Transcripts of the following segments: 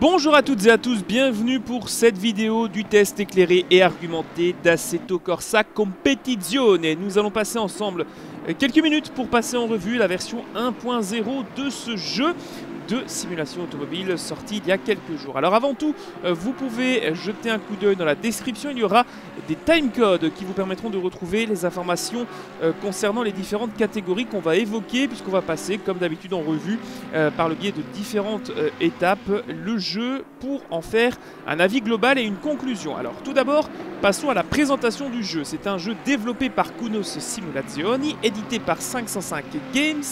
Bonjour à toutes et à tous, bienvenue pour cette vidéo du test éclairé et argumenté d'Assetto Corsa Competizione. Nous allons passer ensemble quelques minutes pour passer en revue la version 1.0 de ce jeu de simulation automobile sorti il y a quelques jours. Alors avant tout, vous pouvez jeter un coup d'œil dans la description, il y aura des timecodes qui vous permettront de retrouver les informations concernant les différentes catégories qu'on va évoquer, puisqu'on va passer comme d'habitude en revue par le biais de différentes étapes le jeu pour en faire un avis global et une conclusion. Alors tout d'abord, passons à la présentation du jeu. C'est un jeu développé par Kunos Simulazioni, édité par 505 Games.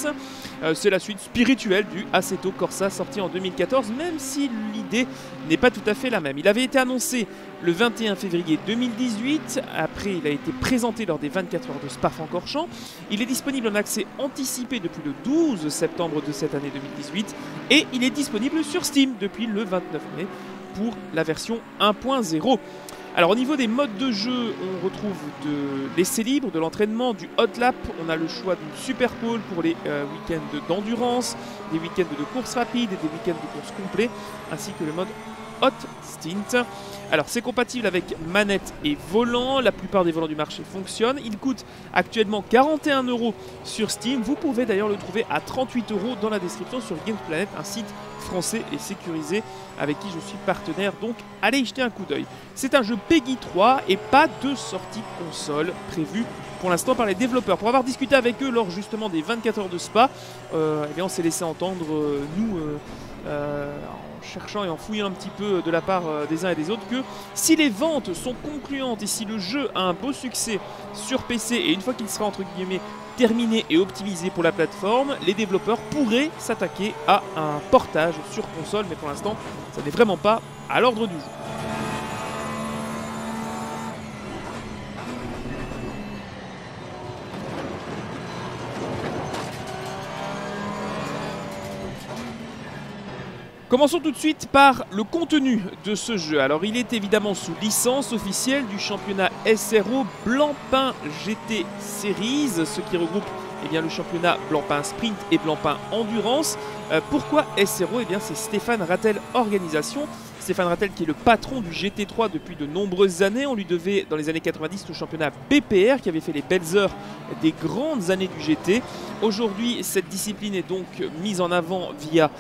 C'est la suite spirituelle du Assetto Corsa sorti en 2014, même si l'idée n'est pas tout à fait la même. Il avait été annoncé le 21 février 2018, après il a été présenté lors des 24 heures de Spa-Francorchamps. Il est disponible en accès anticipé depuis le 12 septembre de cette année 2018 et il est disponible sur Steam depuis le 29 mai pour la version 1.0. Alors au niveau des modes de jeu, on retrouve de l'essai libre, de l'entraînement, du hot lap, on a le choix d'une super pole pour les week-ends d'endurance, des week-ends de course rapide et des week-ends de course complet, ainsi que le mode hot stint. Alors c'est compatible avec manette et volant, la plupart des volants du marché fonctionnent, il coûte actuellement 41 € sur Steam, vous pouvez d'ailleurs le trouver à 38 € dans la description sur GamesPlanet, un site français et sécurisé avec qui je suis partenaire, donc allez y jeter un coup d'œil. C'est un jeu PEGI 3 et pas de sortie console prévue pour l'instant par les développeurs. Pour avoir discuté avec eux lors justement des 24 heures de Spa, eh bien on s'est laissé entendre nous en cherchant et en fouillant un petit peu de la part des uns et des autres que si les ventes sont concluantes et si le jeu a un beau succès sur PC et une fois qu'il sera entre guillemets terminé et optimisé pour la plateforme, les développeurs pourraient s'attaquer à un portage sur console, mais pour l'instant, ça n'est vraiment pas à l'ordre du jour. Commençons tout de suite par le contenu de ce jeu. Alors il est évidemment sous licence officielle du championnat SRO Blancpain GT Series, ce qui regroupe eh bien, le championnat Blancpain Sprint et Blancpain Endurance. Pourquoi SRO? Eh bien c'est Stéphane Ratel Organisation. Stéphane Ratel qui est le patron du GT3 depuis de nombreuses années. On lui devait dans les années 90 le championnat BPR qui avait fait les belles heures des grandes années du GT. Aujourd'hui cette discipline est donc mise en avant via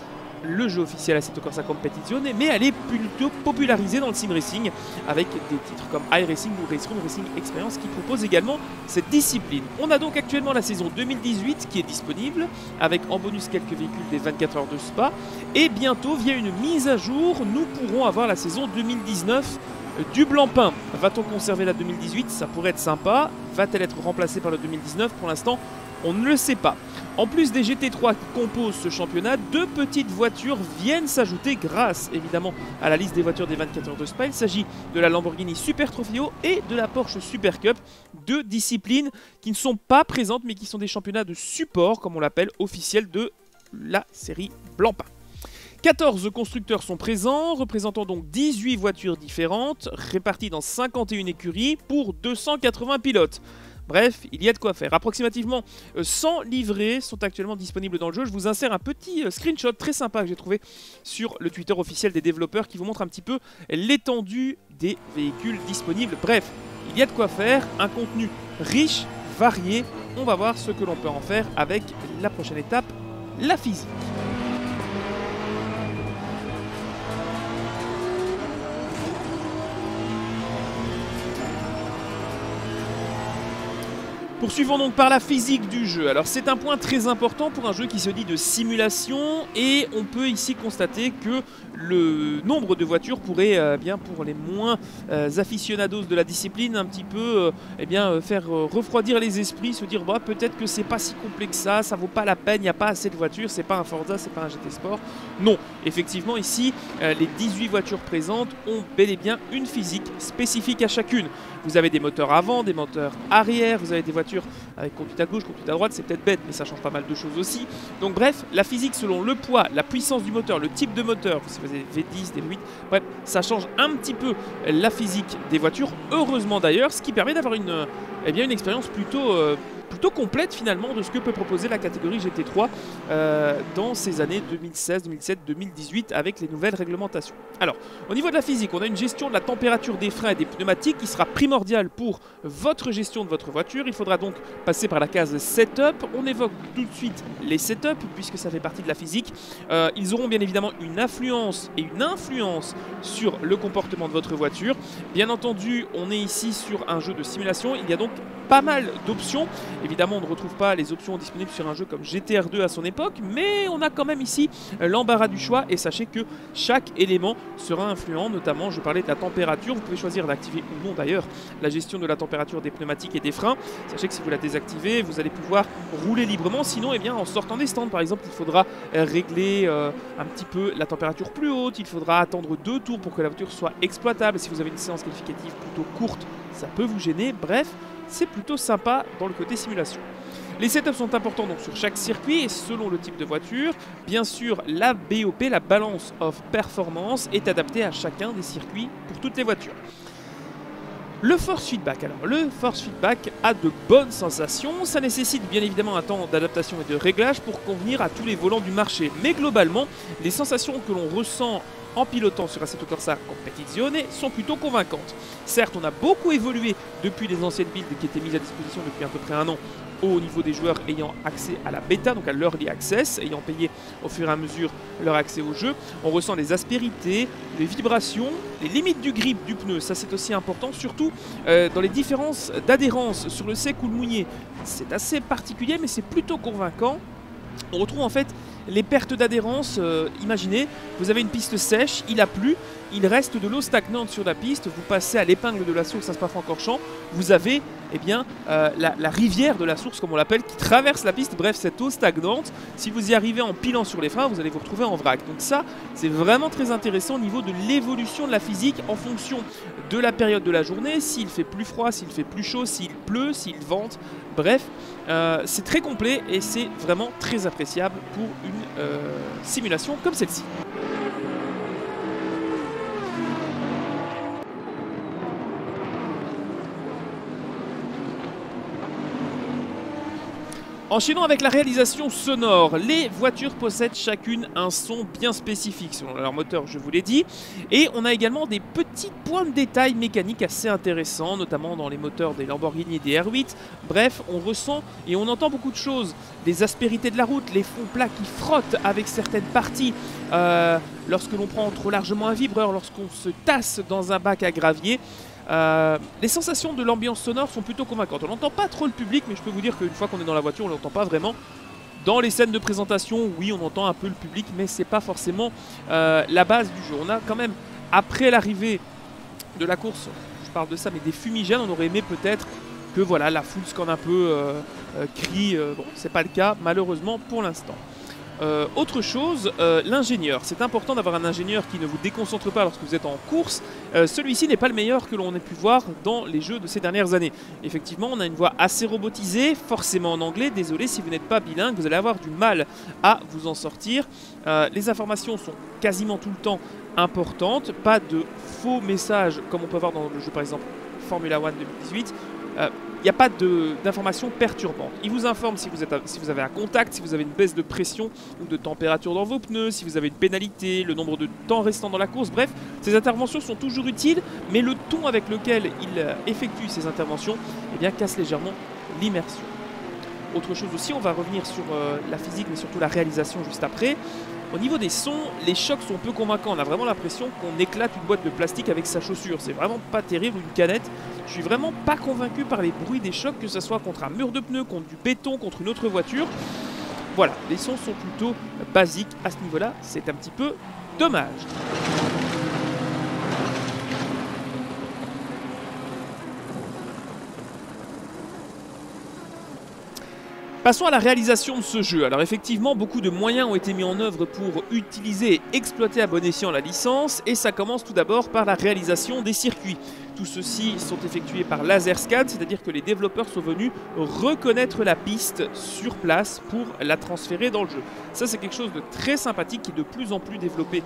le jeu officiel Assetto Corsa Competizione, mais elle est plutôt popularisée dans le sim racing avec des titres comme iRacing ou Racing Experience qui proposent également cette discipline. On a donc actuellement la saison 2018 qui est disponible avec en bonus quelques véhicules des 24 heures de Spa et bientôt via une mise à jour nous pourrons avoir la saison 2019 du Blancpain. Va-t-on conserver la 2018? Ça pourrait être sympa. Va-t-elle être remplacée par le 2019? Pour l'instant on ne le sait pas. En plus des GT3 qui composent ce championnat, deux petites voitures viennent s'ajouter grâce évidemment à la liste des voitures des 24 heures de Spa. Il s'agit de la Lamborghini Super Trophéo et de la Porsche Super Cup, deux disciplines qui ne sont pas présentes mais qui sont des championnats de support, comme on l'appelle, officiels de la série Blancpain. 14 constructeurs sont présents, représentant donc 18 voitures différentes, réparties dans 51 écuries pour 280 pilotes. Bref, il y a de quoi faire. Approximativement 100 livrets sont actuellement disponibles dans le jeu. Je vous insère un petit screenshot très sympa que j'ai trouvé sur le Twitter officiel des développeurs qui vous montre un petit peu l'étendue des véhicules disponibles. Bref, il y a de quoi faire. Un contenu riche, varié. On va voir ce que l'on peut en faire avec la prochaine étape, la physique. Poursuivons donc par la physique du jeu. Alors c'est un point très important pour un jeu qui se dit de simulation et on peut ici constater que le nombre de voitures pourrait, bien pour les moins aficionados de la discipline, un petit peu faire refroidir les esprits, se dire bah, peut-être que c'est pas si complexe que ça, ça vaut pas la peine, il n'y a pas assez de voitures, c'est pas un Forza, c'est pas un GT Sport. Non, effectivement ici les 18 voitures présentes ont bel et bien une physique spécifique à chacune. Vous avez des moteurs avant, des moteurs arrière, vous avez des voitures avec conduite à gauche, conduite à droite, c'est peut-être bête mais ça change pas mal de choses aussi. Donc bref, la physique selon le poids, la puissance du moteur, le type de moteur, si vous avez des V10, des V8, bref, ça change un petit peu la physique des voitures, heureusement d'ailleurs, ce qui permet d'avoir une expérience plutôt plutôt complète finalement de ce que peut proposer la catégorie GT3 dans ces années 2016, 2017, 2018 avec les nouvelles réglementations. Alors, au niveau de la physique, on a une gestion de la température des freins et des pneumatiques qui sera primordiale pour votre gestion de votre voiture. Il faudra donc passer par la case setup. On évoque tout de suite les setups puisque ça fait partie de la physique. Ils auront bien évidemment une affluence et une influence sur le comportement de votre voiture. Bien entendu, on est ici sur un jeu de simulation. Il y a donc pas mal d'options. Évidemment, on ne retrouve pas les options disponibles sur un jeu comme GTR 2 à son époque, mais on a quand même ici l'embarras du choix et sachez que chaque élément sera influent, notamment je parlais de la température. Vous pouvez choisir d'activer ou non d'ailleurs la gestion de la température des pneumatiques et des freins. Sachez que si vous la désactivez, vous allez pouvoir rouler librement. Sinon, eh bien, en sortant des stands, par exemple, il faudra régler un petit peu la température plus haute. Il faudra attendre 2 tours pour que la voiture soit exploitable. Si vous avez une séance qualificative plutôt courte, ça peut vous gêner. Bref, c'est plutôt sympa dans le côté simulation. Les setups sont importants donc sur chaque circuit et selon le type de voiture. Bien sûr, la BOP, la Balance of Performance, est adaptée à chacun des circuits pour toutes les voitures. Le force feedback, alors le force feedback a de bonnes sensations, ça nécessite bien évidemment un temps d'adaptation et de réglage pour convenir à tous les volants du marché. Mais globalement, les sensations que l'on ressent en pilotant sur Assetto Corsa Competizione sont plutôt convaincantes. Certes, on a beaucoup évolué depuis les anciennes builds qui étaient mises à disposition depuis à peu près 1 an au niveau des joueurs ayant accès à la bêta, donc à l'early access, ayant payé au fur et à mesure leur accès au jeu. On ressent les aspérités, les vibrations, les limites du grip du pneu, ça c'est aussi important, surtout dans les différences d'adhérence sur le sec ou le mouillé. C'est assez particulier mais c'est plutôt convaincant. On retrouve en fait les pertes d'adhérence. Imaginez, vous avez une piste sèche, il a plu, il reste de l'eau stagnante sur la piste, vous passez à l'épingle de la source à Spa-Francorchamps, vous avez eh bien, la rivière de la source, comme on l'appelle, qui traverse la piste. Bref, cette eau stagnante, si vous y arrivez en pilant sur les freins, vous allez vous retrouver en vrac. Donc ça, c'est vraiment très intéressant au niveau de l'évolution de la physique en fonction de la période de la journée, s'il fait plus froid, s'il fait plus chaud, s'il pleut, s'il vente. Bref, c'est très complet et c'est vraiment très appréciable pour une simulation comme celle-ci. Enchaînons avec la réalisation sonore. Les voitures possèdent chacune un son bien spécifique selon leur moteur, je vous l'ai dit. Et on a également des petits points de détail mécaniques assez intéressants, notamment dans les moteurs des Lamborghini et des R8. Bref, on ressent et on entend beaucoup de choses. Les aspérités de la route, les fonds plats qui frottent avec certaines parties. Lorsque l'on prend trop largement un vibreur, lorsqu'on se tasse dans un bac à gravier. Les sensations de l'ambiance sonore sont plutôt convaincantes. On n'entend pas trop le public, mais je peux vous dire qu'une fois qu'on est dans la voiture, on ne l'entend pas vraiment. Dans les scènes de présentation, oui, on entend un peu le public, mais c'est pas forcément la base du jeu. On a quand même, après l'arrivée de la course, je parle de ça, mais des fumigènes, on aurait aimé peut-être que voilà, la foule scanne un peu, crie. Bon, c'est pas le cas, malheureusement, pour l'instant. Autre chose, l'ingénieur. C'est important d'avoir un ingénieur qui ne vous déconcentre pas lorsque vous êtes en course. Celui-ci n'est pas le meilleur que l'on ait pu voir dans les jeux de ces dernières années. Effectivement, on a une voix assez robotisée, forcément en anglais. Désolé, si vous n'êtes pas bilingue, vous allez avoir du mal à vous en sortir. Les informations sont quasiment tout le temps importantes. Pas de faux messages comme on peut voir dans le jeu, par exemple, Formula One 2018. Il n'y a pas d'informations perturbantes. Il vous informe si vous avez un contact, si vous avez une baisse de pression ou de température dans vos pneus, si vous avez une pénalité, le nombre de temps restant dans la course. Bref, ces interventions sont toujours utiles, mais le ton avec lequel il effectue ces interventions eh bien, casse légèrement l'immersion. Autre chose aussi, on va revenir sur la physique, mais surtout la réalisation juste après. Au niveau des sons, les chocs sont peu convaincants. On a vraiment l'impression qu'on éclate une boîte de plastique avec sa chaussure. C'est vraiment pas terrible, une canette. Je suis vraiment pas convaincu par les bruits des chocs, que ce soit contre un mur de pneus, contre du béton, contre une autre voiture. Voilà, les sons sont plutôt basiques à ce niveau-là. C'est un petit peu dommage. Passons à la réalisation de ce jeu. Alors effectivement, beaucoup de moyens ont été mis en œuvre pour utiliser et exploiter à bon escient la licence, et ça commence tout d'abord par la réalisation des circuits. Tout ceci sont effectués par LaserScan, c'est-à-dire que les développeurs sont venus reconnaître la piste sur place pour la transférer dans le jeu. Ça, c'est quelque chose de très sympathique qui est de plus en plus développé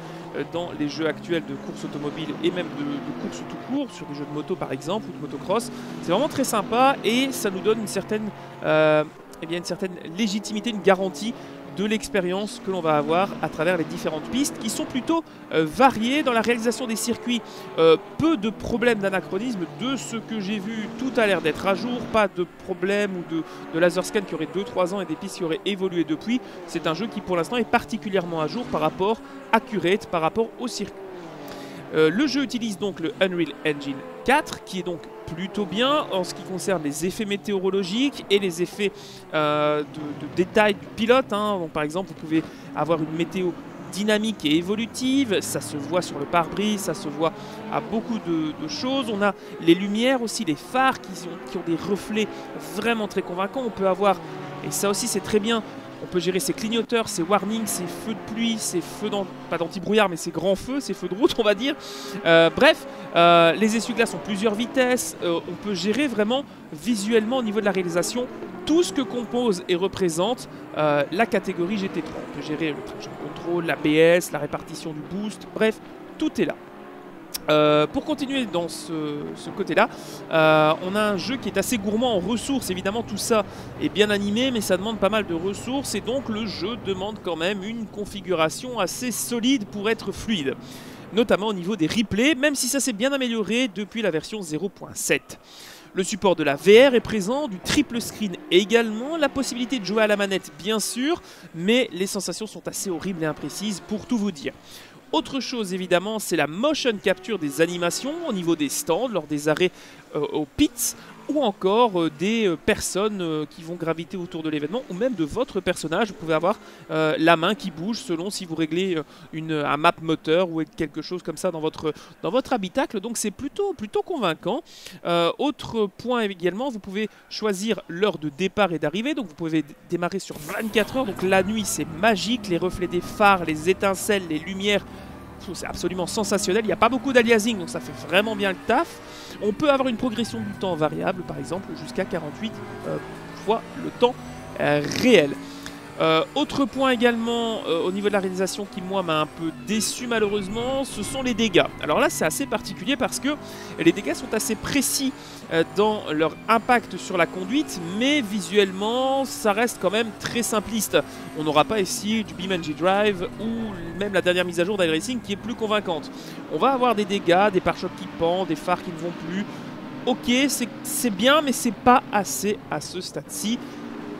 dans les jeux actuels de course automobile et même de course tout court, sur des jeux de moto par exemple ou de motocross. C'est vraiment très sympa et ça nous donne une certaine légitimité, une garantie de l'expérience que l'on va avoir à travers les différentes pistes qui sont plutôt variées dans la réalisation des circuits. Peu de problèmes d'anachronisme, de ce que j'ai vu, tout a l'air d'être à jour, pas de problème ou de laser scan qui aurait 2-3 ans et des pistes qui auraient évolué depuis. C'est un jeu qui pour l'instant est particulièrement à jour par rapport à Curate, par rapport au circuit. Le jeu utilise donc le Unreal Engine 4 qui est donc plutôt bien en ce qui concerne les effets météorologiques et les effets de détail du pilote, hein. Donc, par exemple, vous pouvez avoir une météo dynamique et évolutive, ça se voit sur le pare-brise, ça se voit à beaucoup de choses. On a les lumières aussi, les phares qui ont des reflets vraiment très convaincants. On peut avoir, et ça aussi c'est très bien, on peut gérer ses clignoteurs, ses warnings, ses feux de pluie, ses feux, pas d'anti-brouillard, mais ses grands feux, ses feux de route, on va dire. Bref, les essuie-glaces ont plusieurs vitesses. On peut gérer vraiment visuellement au niveau de la réalisation tout ce que compose et représente la catégorie GT3. On peut gérer le traction control, l'ABS, la répartition du boost, bref, tout est là. Pour continuer dans ce côté-là, on a un jeu qui est assez gourmand en ressources. Évidemment, tout ça est bien animé, mais ça demande pas mal de ressources. Et donc, le jeu demande quand même une configuration assez solide pour être fluide. Notamment au niveau des replays, même si ça s'est bien amélioré depuis la version 0.7. Le support de la VR est présent, du triple screen également, la possibilité de jouer à la manette bien sûr, mais les sensations sont assez horribles et imprécises pour tout vous dire. Autre chose évidemment, c'est la motion capture des animations au niveau des stands, lors des arrêts aux pits, ou encore des personnes qui vont graviter autour de l'événement, ou même de votre personnage. Vous pouvez avoir la main qui bouge selon si vous réglez un map moteur ou quelque chose comme ça dans votre habitacle. Donc c'est plutôt convaincant. Autre point également, vous pouvez choisir l'heure de départ et d'arrivée. Donc vous pouvez démarrer sur 24 heures. Donc la nuit c'est magique, les reflets des phares, les étincelles, les lumières, c'est absolument sensationnel. Il n'y a pas beaucoup d'aliasing, donc ça fait vraiment bien le taf. On peut avoir une progression du temps variable, par exemple, jusqu'à 48 fois le temps réel. Autre point également au niveau de la réalisation qui, moi, m'a un peu déçu malheureusement, ce sont les dégâts. Alors là, c'est assez particulier parce que les dégâts sont assez précis dans leur impact sur la conduite, mais visuellement, ça reste quand même très simpliste. On n'aura pas ici du BeamNG Drive ou même la dernière mise à jour d'iRacing qui est plus convaincante. On va avoir des dégâts, des pare-chocs qui pendent, des phares qui ne vont plus. Ok, c'est bien, mais c'est pas assez à ce stade-ci.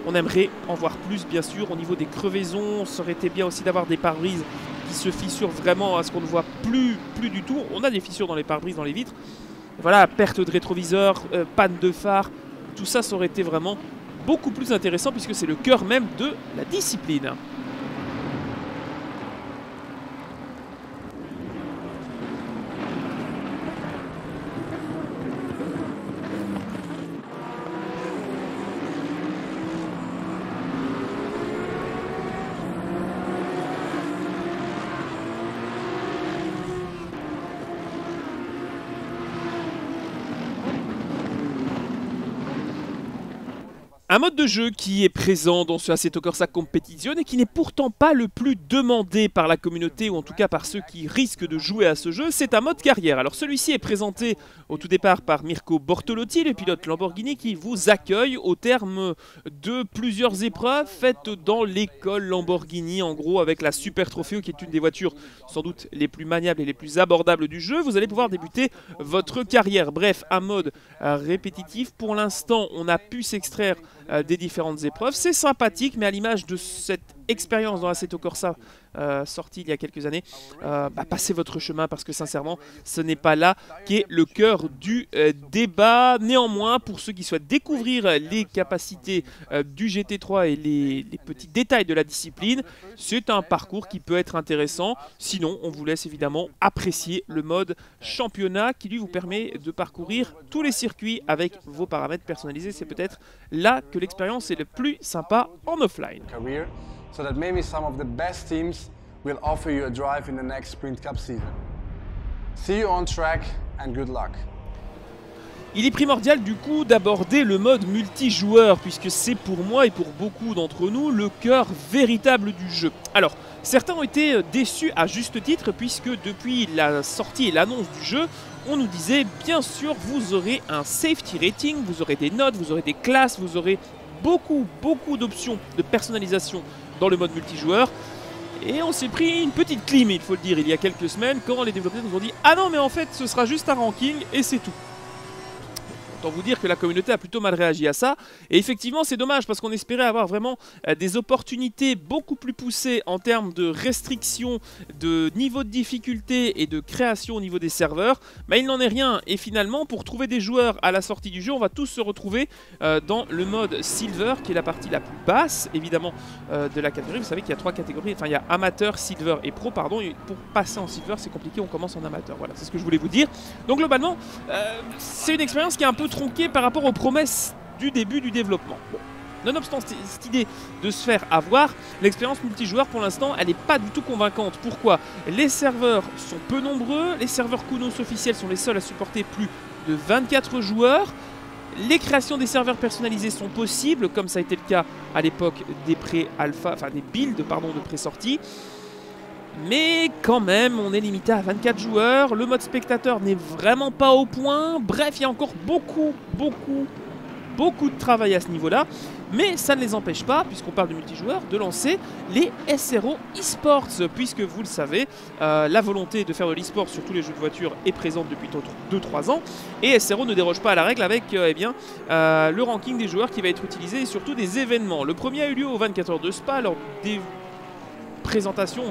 On aimerait en voir plus, bien sûr, au niveau des crevaisons. Ça aurait été bien aussi d'avoir des pare-brises qui se fissurent vraiment à ce qu'on ne voit plus du tout. On a des fissures dans les pare-brises, dans les vitres. Voilà, perte de rétroviseur, panne de phare. Tout ça, ça aurait été vraiment beaucoup plus intéressant puisque c'est le cœur même de la discipline. Un mode de jeu qui est présent dans ce Assetto Corsa Competizione et qui n'est pourtant pas le plus demandé par la communauté ou en tout cas par ceux qui risquent de jouer à ce jeu, c'est un mode carrière. Alors celui-ci est présenté au tout départ par Mirko Bortolotti, le pilote Lamborghini qui vous accueille au terme de plusieurs épreuves faites dans l'école Lamborghini, en gros avec la Super Trophéo qui est une des voitures sans doute les plus maniables et les plus abordables du jeu. Vous allez pouvoir débuter votre carrière. Bref, un mode répétitif. Pour l'instant, on a pu s'extraire des différentes épreuves. C'est sympathique, mais à l'image de cette expérience dans Assetto Corsa sortie il y a quelques années, passez votre chemin parce que sincèrement, ce n'est pas là qu'est le cœur du débat. Néanmoins, pour ceux qui souhaitent découvrir les capacités du GT3 et les petits détails de la discipline, c'est un parcours qui peut être intéressant. Sinon, on vous laisse évidemment apprécier le mode championnat qui lui vous permet de parcourir tous les circuits avec vos paramètres personnalisés. C'est peut-être là que l'expérience est le plus sympa en offline. So that maybe some of the best teams will offer you a drive in the next Sprint Cup season. See you on track and good luck. Il est primordial du coup d'aborder le mode multijoueur, puisque c'est pour moi et pour beaucoup d'entre nous le cœur véritable du jeu. Alors, certains ont été déçus à juste titre, puisque depuis la sortie et l'annonce du jeu, on nous disait bien sûr vous aurez un safety rating, vous aurez des notes, vous aurez des classes, vous aurez beaucoup d'options de personnalisation dans le mode multijoueur. Et on s'est pris une petite clim, il faut le dire, il y a quelques semaines, quand les développeurs nous ont dit « Ah non, mais en fait, ce sera juste un ranking et c'est tout ». Autant vous dire que la communauté a plutôt mal réagi à ça. Et effectivement, c'est dommage parce qu'on espérait avoir vraiment des opportunités beaucoup plus poussées en termes de restrictions, de niveau de difficulté et de création au niveau des serveurs. Mais il n'en est rien. Et finalement, pour trouver des joueurs à la sortie du jeu, on va tous se retrouver dans le mode Silver, qui est la partie la plus basse, évidemment, de la catégorie. Vous savez qu'il y a trois catégories. Enfin, il y a amateur, Silver et Pro, pardon. Et pour passer en Silver, c'est compliqué. On commence en amateur. Voilà, c'est ce que je voulais vous dire. Donc, globalement, c'est une expérience qui est un peu tronqué par rapport aux promesses du début du développement. Bon. Nonobstant cette idée de se faire avoir, l'expérience multijoueur pour l'instant elle n'est pas du tout convaincante. Pourquoi? Les serveurs sont peu nombreux, les serveurs Kunos officiels sont les seuls à supporter plus de 24 joueurs, les créations des serveurs personnalisés sont possibles comme ça a été le cas à l'époque des pré-alpha, enfin des builds pardon, de pré-sortie. Mais quand même, on est limité à 24 joueurs, le mode spectateur n'est vraiment pas au point. Bref, il y a encore beaucoup de travail à ce niveau-là. Mais ça ne les empêche pas, puisqu'on parle de multijoueurs, de lancer les SRO eSports. Puisque vous le savez, la volonté de faire de l'eSport sur tous les jeux de voiture est présente depuis 2-3 ans. Et SRO ne déroge pas à la règle avec le ranking des joueurs qui va être utilisé et surtout des événements. Le premier a eu lieu aux 24 heures de Spa lors des présentations.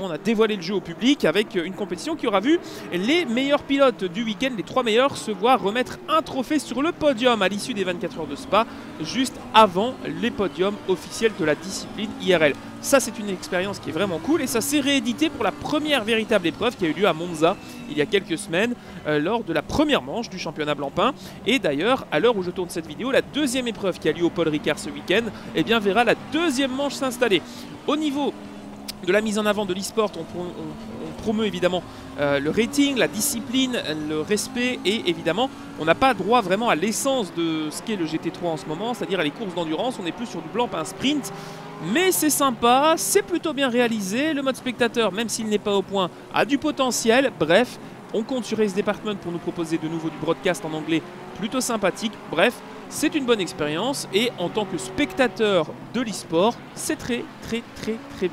On a dévoilé le jeu au public avec une compétition qui aura vu les meilleurs pilotes du week-end, les 3 meilleurs, se voir remettre un trophée sur le podium à l'issue des 24 heures de Spa, juste avant les podiums officiels de la discipline IRL. Ça, c'est une expérience qui est vraiment cool et ça s'est réédité pour la première véritable épreuve qui a eu lieu à Monza il y a quelques semaines lors de la première manche du championnat Blancpain. Et d'ailleurs, à l'heure où je tourne cette vidéo, la deuxième épreuve qui a lieu au Paul Ricard ce week-end verra la deuxième manche s'installer. Au niveau de la mise en avant de l'e-sport, on promeut évidemment le rating, la discipline, le respect et évidemment on n'a pas droit vraiment à l'essence de ce qu'est le GT3 en ce moment, c'est-à-dire à les courses d'endurance, on est plus sur du blanc, pas un sprint. Mais c'est sympa, c'est plutôt bien réalisé, le mode spectateur, même s'il n'est pas au point, a du potentiel. Bref, on compte sur Race Department pour nous proposer de nouveau du broadcast en anglais plutôt sympathique. Bref, c'est une bonne expérience et en tant que spectateur de l'e-sport, c'est très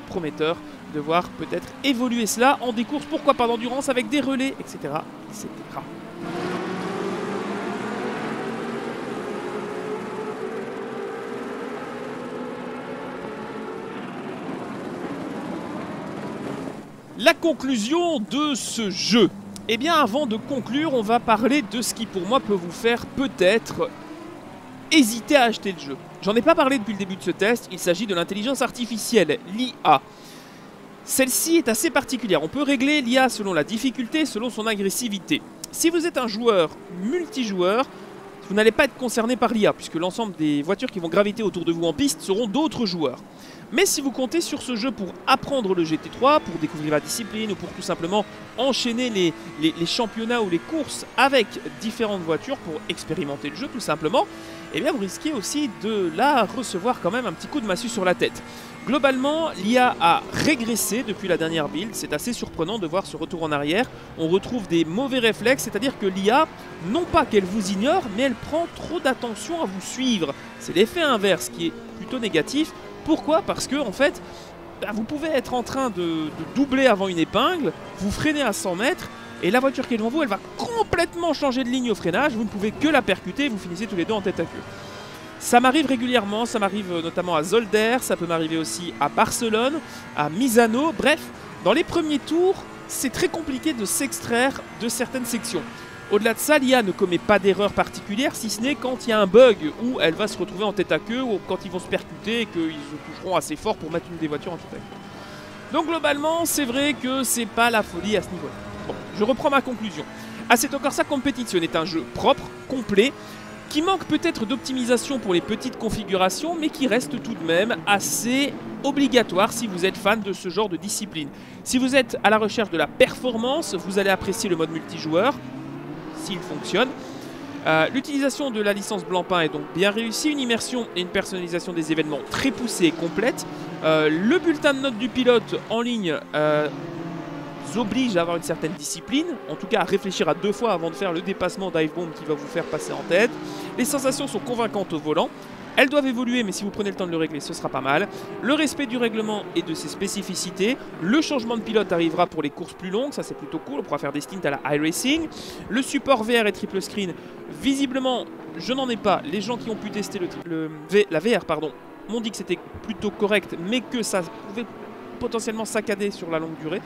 prometteur de voir peut-être évoluer cela en des courses, pourquoi pas d'endurance avec des relais, etc. etc. La conclusion de ce jeu. Eh bien avant de conclure, on va parler de ce qui pour moi peut vous faire peut-être hésiter à acheter le jeu. J'en ai pas parlé depuis le début de ce test, il s'agit de l'intelligence artificielle, l'IA. Celle-ci est assez particulière, on peut régler l'IA selon la difficulté, selon son agressivité. Si vous êtes un joueur multijoueur, vous n'allez pas être concerné par l'IA, puisque l'ensemble des voitures qui vont graviter autour de vous en piste seront d'autres joueurs. Mais si vous comptez sur ce jeu pour apprendre le GT3, pour découvrir la discipline ou pour tout simplement enchaîner les championnats ou les courses avec différentes voitures pour expérimenter le jeu tout simplement, eh bien vous risquez aussi de là recevoir quand même un petit coup de massue sur la tête. Globalement, l'IA a régressé depuis la dernière build, c'est assez surprenant de voir ce retour en arrière. On retrouve des mauvais réflexes, c'est-à-dire que l'IA, non pas qu'elle vous ignore, mais elle prend trop d'attention à vous suivre. C'est l'effet inverse qui est plutôt négatif. Pourquoi? Parce que, en fait, vous pouvez être en train de doubler avant une épingle, vous freinez à 100 mètres, et la voiture qui est devant vous, elle va complètement changer de ligne au freinage, vous ne pouvez que la percuter, et vous finissez tous les deux en tête à queue. Ça m'arrive régulièrement, ça m'arrive notamment à Zolder, ça peut m'arriver aussi à Barcelone, à Misano, bref, dans les premiers tours, c'est très compliqué de s'extraire de certaines sections. Au-delà de ça, l'IA ne commet pas d'erreur particulière, si ce n'est quand il y a un bug où elle va se retrouver en tête à queue ou quand ils vont se percuter et qu'ils se toucheront assez fort pour mettre une des voitures en tête à queue. Donc globalement, c'est vrai que c'est pas la folie à ce niveau-là. Bon, je reprends ma conclusion. Assetto Corsa Competizione est un jeu propre, complet, qui manque peut-être d'optimisation pour les petites configurations, mais qui reste tout de même assez obligatoire si vous êtes fan de ce genre de discipline. Si vous êtes à la recherche de la performance, vous allez apprécier le mode multijoueur, s'il fonctionne. L'utilisation de la licence Blancpain est donc bien réussie, une immersion et une personnalisation des événements très poussée et complète. Le bulletin de notes du pilote en ligne oblige à avoir une certaine discipline, en tout cas à réfléchir à deux fois avant de faire le dépassement dive bomb qui va vous faire passer en tête. Les sensations sont convaincantes au volant, elles doivent évoluer mais si vous prenez le temps de le régler ce sera pas mal. Le respect du règlement et de ses spécificités, le changement de pilote arrivera pour les courses plus longues, ça c'est plutôt cool, on pourra faire des stints à la iRacing. Le support VR et triple screen, visiblement je n'en ai pas, les gens qui ont pu tester la VR m'ont dit que c'était plutôt correct mais que ça pouvait potentiellement saccader sur la longue durée.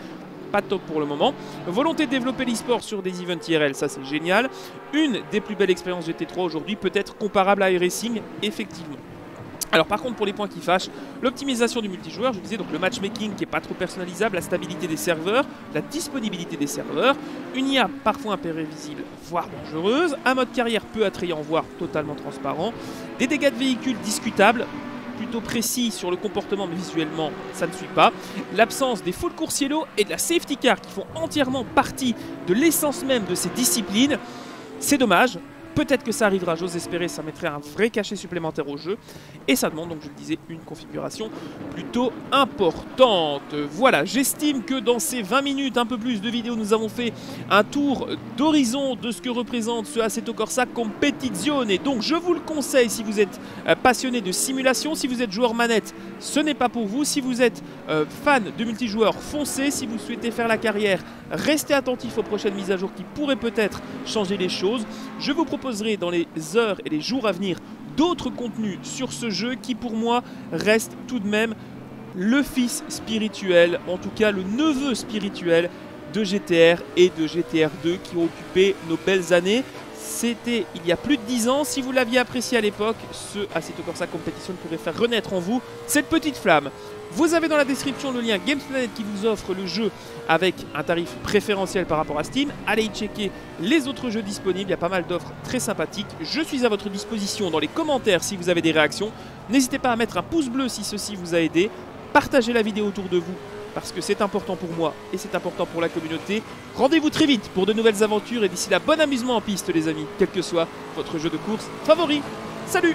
Pas top pour le moment. Volonté de développer l'e-sport sur des events IRL, ça c'est génial. Une des plus belles expériences GT3 aujourd'hui, peut-être comparable à iRacing, effectivement. Alors par contre pour les points qui fâchent, l'optimisation du multijoueur, je disais donc le matchmaking qui n'est pas trop personnalisable, la stabilité des serveurs, la disponibilité des serveurs, une IA parfois imprévisible voire dangereuse, un mode carrière peu attrayant voire totalement transparent, des dégâts de véhicules discutables, plutôt précis sur le comportement mais visuellement ça ne suit pas, l'absence des full course yellow et de la safety car qui font entièrement partie de l'essence même de ces disciplines, c'est dommage, peut-être que ça arrivera, j'ose espérer, ça mettrait un vrai cachet supplémentaire au jeu et ça demande donc je le disais une configuration plutôt importante. Voilà, j'estime que dans ces 20 minutes un peu plus de vidéo nous avons fait un tour d'horizon de ce que représente ce Assetto Corsa Competizione. Donc je vous le conseille si vous êtes passionné de simulation, si vous êtes joueur manette ce n'est pas pour vous, si vous êtes fan de multijoueur foncez, si vous souhaitez faire la carrière restez attentif aux prochaines mises à jour qui pourraient peut-être changer les choses. Je vous proposerai dans les heures et les jours à venir d'autres contenus sur ce jeu qui pour moi reste tout de même le fils spirituel, en tout cas le neveu spirituel de GTR et de GTR 2 qui ont occupé nos belles années. C'était il y a plus de 10 ans, si vous l'aviez apprécié à l'époque, ce Assetto Corsa Competizione pourrait faire renaître en vous cette petite flamme. Vous avez dans la description le lien GamesPlanet qui vous offre le jeu avec un tarif préférentiel par rapport à Steam. Allez y checker les autres jeux disponibles, il y a pas mal d'offres très sympathiques. Je suis à votre disposition dans les commentaires si vous avez des réactions. N'hésitez pas à mettre un pouce bleu si ceci vous a aidé. Partagez la vidéo autour de vous parce que c'est important pour moi et c'est important pour la communauté. Rendez-vous très vite pour de nouvelles aventures et d'ici là, bon amusement en piste les amis, quel que soit votre jeu de course favori. Salut!